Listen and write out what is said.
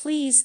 Please